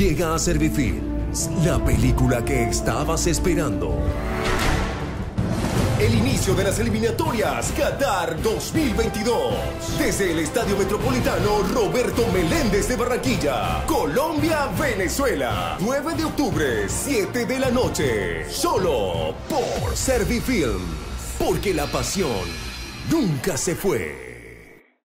Llega a Servifilms, la película que estabas esperando. El inicio de las eliminatorias Qatar 2022. Desde el Estadio Metropolitano Roberto Meléndez de Barranquilla, Colombia, Venezuela. 9 de octubre, 7 de la noche. Solo por Servifilms. Porque la pasión nunca se fue.